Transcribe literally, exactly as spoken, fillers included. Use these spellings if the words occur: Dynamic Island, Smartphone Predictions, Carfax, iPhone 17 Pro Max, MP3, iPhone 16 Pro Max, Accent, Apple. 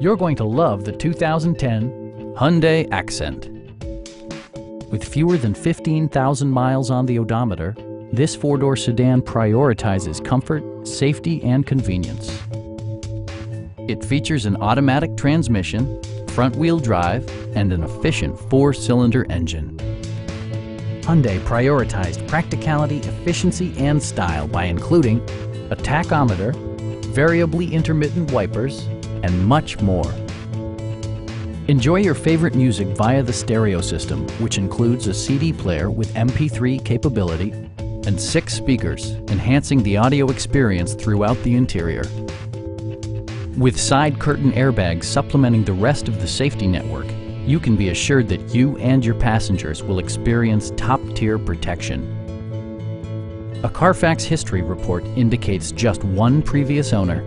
You're going to love the two thousand ten Hyundai Accent. With fewer than fifteen thousand miles on the odometer, this four-door sedan prioritizes comfort, safety, and convenience. It features an automatic transmission, front-wheel drive, and an efficient four-cylinder engine. Hyundai prioritized practicality, efficiency, and style by including a tachometer, variably intermittent wipers, and much more. Enjoy your favorite music via the stereo system, which includes a C D player with M P three capability and six speakers, enhancing the audio experience throughout the interior. With side curtain airbags supplementing the rest of the safety network, you can be assured that you and your passengers will experience top-tier protection. A Carfax history report indicates just one previous owner.